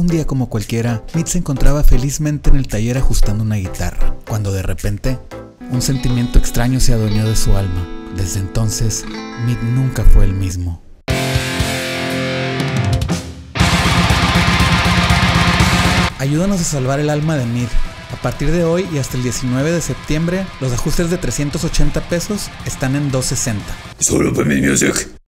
Un día como cualquiera, Mid se encontraba felizmente en el taller ajustando una guitarra, cuando de repente, un sentimiento extraño se adueñó de su alma. Desde entonces, Mid nunca fue el mismo. Ayúdanos a salvar el alma de Mid. A partir de hoy y hasta el 19 de septiembre, los ajustes de 380 pesos están en $2.60. Solo para mi music.